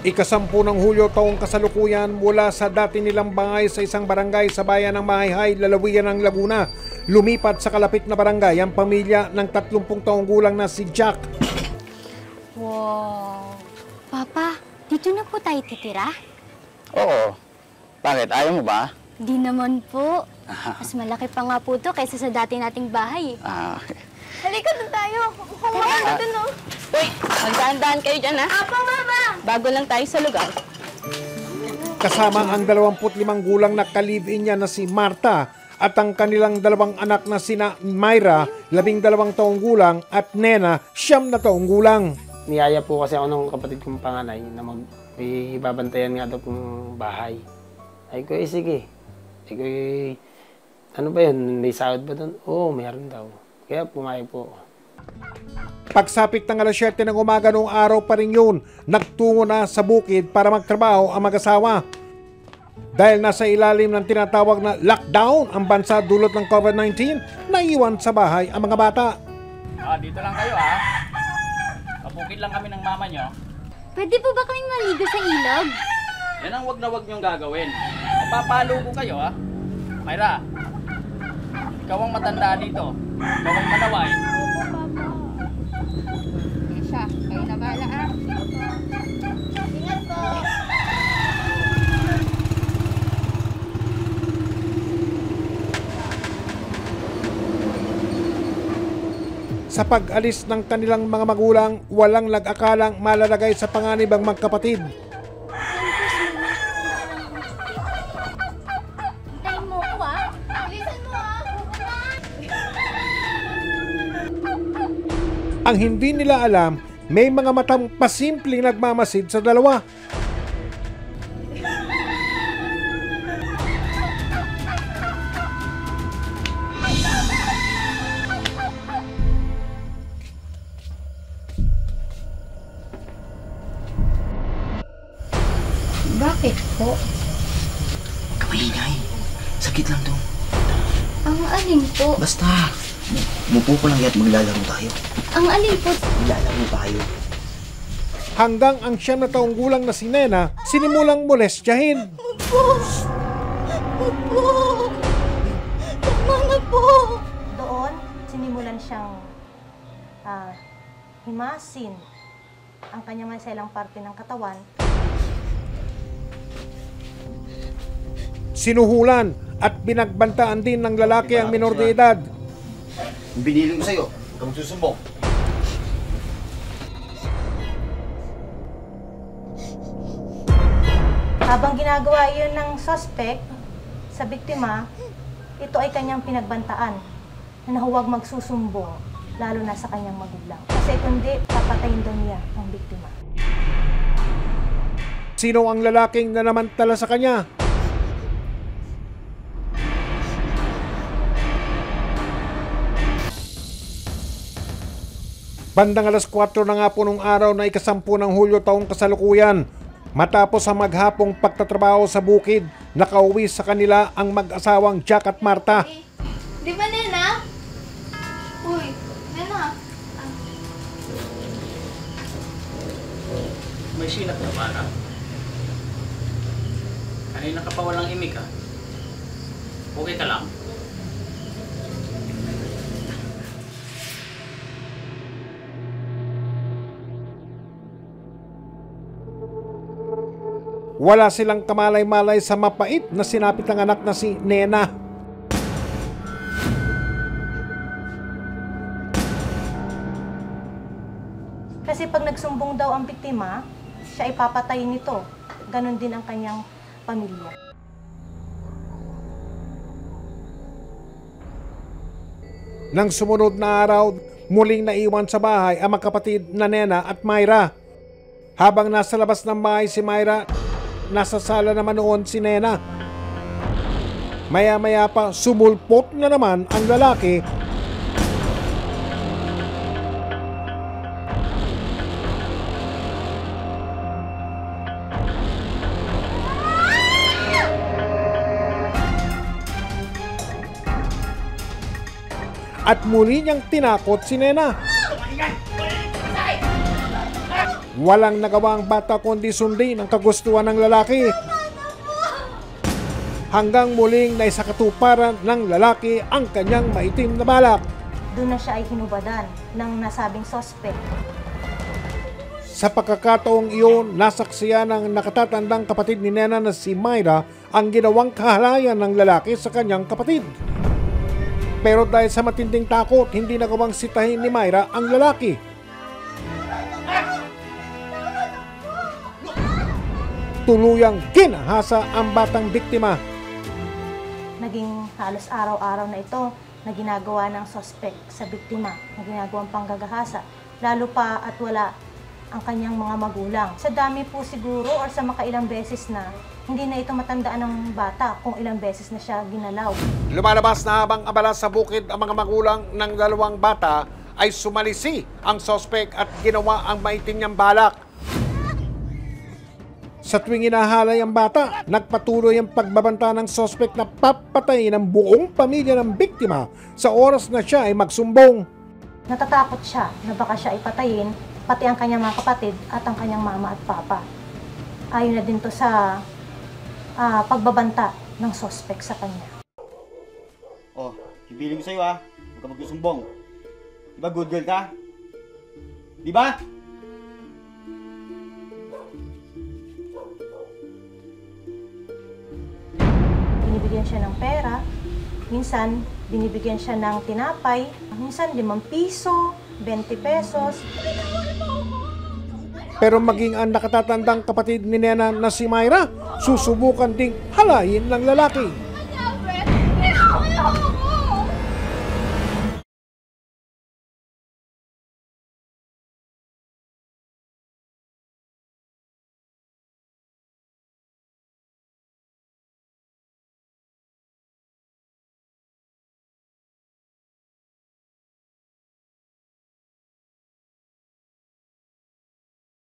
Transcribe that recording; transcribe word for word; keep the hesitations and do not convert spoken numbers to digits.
Ikasampu ng Hulyo taong kasalukuyan mula sa dati nilang bangay sa isang barangay sa bayan ng Mahihay, lalawigan ng Laguna, lumipat sa kalapit na barangay ang pamilya ng tatlumpung taong gulang na si Jack. Wow! Papa, dito na po tayo titira? Oo. Bakit? Ayaw mo ba? Di naman po. Mas malaki pa nga po ito kaysa sa dati nating bahay. Ah, okay. Halika doon tayo. Kumain na doon, oh. Wait, magdaan-daan kayo dyan, ha? Apo, Mama! Bago lang tayo sa lugar. Kasama ang dalawampu't limang gulang na ka-live-in niya na si Marta at ang kanilang dalawang anak na sina Mayra, labing dalawang taong gulang, at Nena, siyam na taong gulang. Niyaya po kasi ako ng kapatid kong panganay na mag may babantayan nga daw pong bahay. Ay ko, eh, sige. Ay ko, eh, ano ba yun? May sahod ba doon? Oo, mayroon daw. Kaya pumayag po. Pagsapit ng alas siyete ng umaga noong araw pa rin yun, nagtungo na sa bukid para magtrabaho ang mag-asawa. Dahil nasa ilalim ng tinatawag na lockdown ang bansa dulot ng COVID nineteen, naiwan sa bahay ang mga bata. Ah, dito lang kayo, ha? Kapukid lang kami ng mama nyo. Pwede po ba kaming maligo sa ilog? Yan ang wag na wag nyong gagawin. Mapapalo ko kayo, ha? Mayra, ikaw ang matanda dito. Bawang manawain. Siya, kayo na bahala, ah. Ingat po. Sa pag-alis ng kanilang mga magulang, walang nag-akalang malalagay sa panganib ang magkapatid. Ang hindi nila alam, may mga matang pasimpleng nagmamasid sa dalawa. Bakit po? Kamahinay. Sakit lang to. Ang alin po? Basta. Mupo ko lang yan, maglalaro tayo. Ang alipot. Maglalaro tayo. Hanggang ang siyam na taong gulang na si Nena, sinimulang molestyahin. Mupo! Mupo! Tama na po! Doon, sinimulan siyang uh, himasin ang kanyang maselang parte ng katawan. Sinuhulan at binagbantaan din ng lalaki ang minor de edad. Binili ko sa'yo, huwag kang susumbong. Habang ginagawa iyon ng suspect sa biktima, ito ay kanyang pinagbantaan na huwag magsusumbong, lalo na sa kanyang magulang. Kasi kundi, papatayin daw niya ang biktima. Sino ang lalaking na namantala sa kanya? Bandang alas kuwatro na nga po nung araw na ikasampu ng Hulyo taong kasalukuyan, matapos ang maghapong pagtatrabaho sa bukid, nakauwi sa kanila ang mag-asawang Jack at Marta. Hey, di ba, Nena? Uy, Nena. Ah. May sinap na para. Kanina ka pa walang imik, ah. Okay ka lang? Wala silang kamalay-malay sa mapait na sinapit ng anak na si Nena. Kasi pag nagsumbong daw ang biktima, siya ay papatayin nito. Ganon din ang kanyang pamilya. Nang sumunod na araw, muling naiwan sa bahay ang magkapatid na Nena at Mayra. Habang nasa labas ng bahay si Mayra, nasa sala naman noon si Nena. Maya-maya pa sumulpot na naman ang lalaki. At muli niyang tinakot si Nena. Walang nagawa ang bata kundi sundin ang kagustuhan ng lalaki. Hanggang muling naisakatuparan ng lalaki ang kanyang maitim na balak. Doon na siya ay hinubadan ng nasabing sospek. Sa pagkakataong iyon, nasaksiyan ng nakatatandang kapatid ni Nena na si Mayra ang ginawang kahalayan ng lalaki sa kanyang kapatid. Pero dahil sa matinding takot, hindi nagawang sitahin ni Mayra ang lalaki. Tuluyang kinahasa ang batang biktima. Naging halos araw-araw na ito na ginagawa ng sospek sa biktima, na ginagawang panggagahasa, lalo pa at wala ang kanyang mga magulang. Sa dami po siguro or sa makailang beses na, hindi na ito matandaan ng bata kung ilang beses na siya ginalaw. Lumalabas na habang abala sa bukid ang mga magulang ng dalawang bata ay sumalisi ang sospek at ginawa ang maitim niyang balak. Sa tuwing inahalay ang bata, nagpatuloy ang pagbabanta ng sospek na papatayin ang buong pamilya ng biktima sa oras na siya ay magsumbong. Natatakot siya na baka siya ay patayin pati ang kanyang mga kapatid at ang kanyang mama at papa. Ayon na din to sa uh, pagbabanta ng sospek sa kanya. Oh, ibiling ko sa'yo ah, huwag ka magsusumbong. Diba good girl ka? Diba? Binibigyan siya ng pera, minsan binibigyan siya ng tinapay, minsan limang piso, twenty pesos. Pero maging ang nakatatandang kapatid ni Nena na si Mayra, susubukan ding halayin ng lalaki.